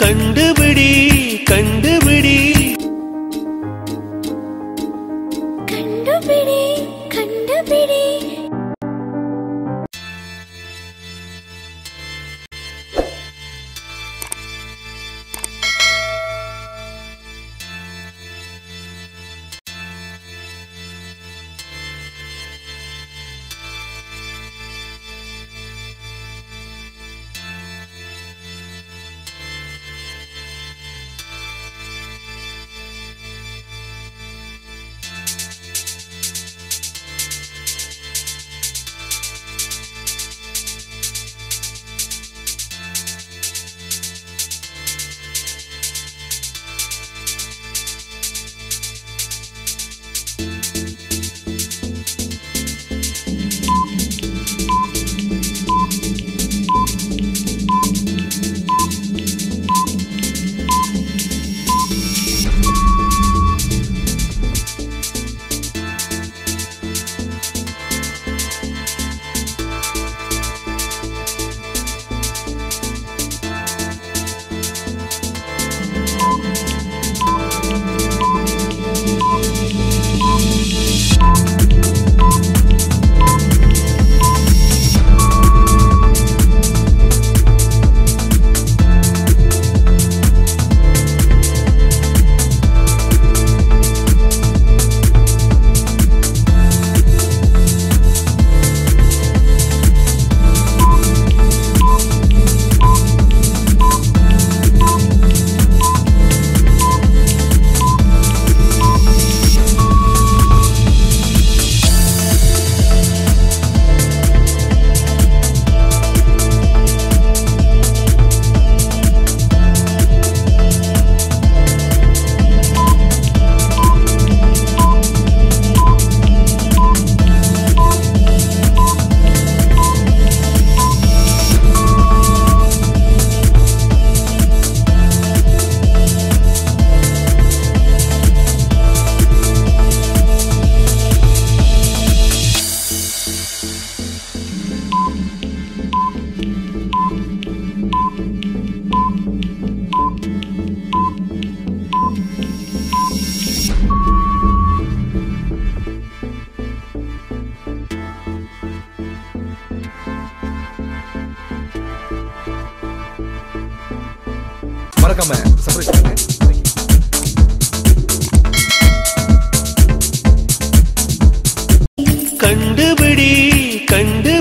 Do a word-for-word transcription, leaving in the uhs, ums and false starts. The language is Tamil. கண்டுபிடி கண்டுபிடி கண்டுபிடி கண்டுபிடி மறக்காம சப்ஸ்கிரைப் பண்ணுங்க. கண்டுபிடி கண்டு